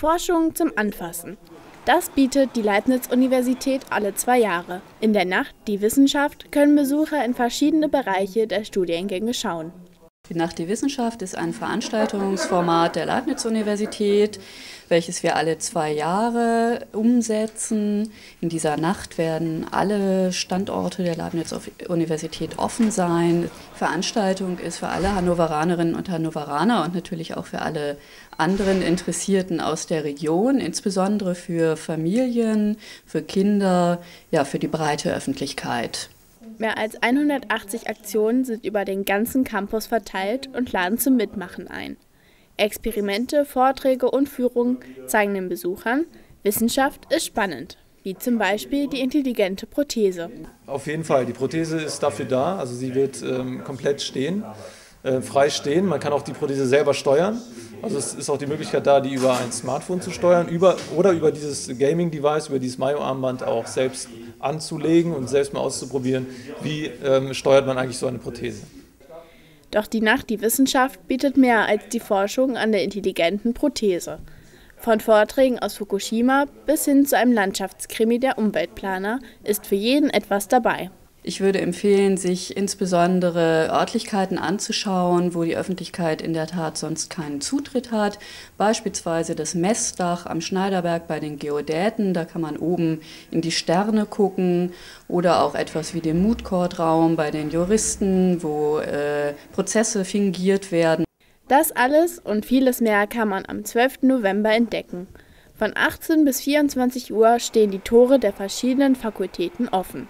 Forschungen zum Anfassen. Das bietet die Leibniz Universität alle 2 Jahre. In der Nacht, die Wissenschaft, können Besucher in verschiedene Bereiche der Studiengänge schauen. Die Nacht, die Wissenschaft ist ein Veranstaltungsformat der Leibniz Universität, welches wir alle 2 Jahre umsetzen. In dieser Nacht werden alle Standorte der Leibniz Universität offen sein. Die Veranstaltung ist für alle Hannoveranerinnen und Hannoveraner und natürlich auch für alle anderen Interessierten aus der Region, insbesondere für Familien, für Kinder, ja, für die breite Öffentlichkeit. Mehr als 180 Aktionen sind über den ganzen Campus verteilt und laden zum Mitmachen ein. Experimente, Vorträge und Führungen zeigen den Besuchern, Wissenschaft ist spannend, wie zum Beispiel die intelligente Prothese. Auf jeden Fall, die Prothese ist dafür da, also sie wird komplett stehen, frei stehen. Man kann auch die Prothese selber steuern, also es ist auch die Möglichkeit da, die über ein Smartphone zu steuern oder über dieses Gaming-Device, über dieses Myo-Armband auch selbst anzulegen und selbst mal auszuprobieren, wie steuert man eigentlich so eine Prothese. Doch die Nacht, die Wissenschaft bietet mehr als die Forschung an der intelligenten Prothese. Von Vorträgen aus Fukushima bis hin zu einem Landschaftskrimi der Umweltplaner ist für jeden etwas dabei. Ich würde empfehlen, sich insbesondere Örtlichkeiten anzuschauen, wo die Öffentlichkeit in der Tat sonst keinen Zutritt hat. Beispielsweise das Messdach am Schneiderberg bei den Geodäten, da kann man oben in die Sterne gucken. Oder auch etwas wie den Mootcourt-Raum bei den Juristen, wo Prozesse fingiert werden. Das alles und vieles mehr kann man am 12. November entdecken. Von 18 bis 24 Uhr stehen die Tore der verschiedenen Fakultäten offen.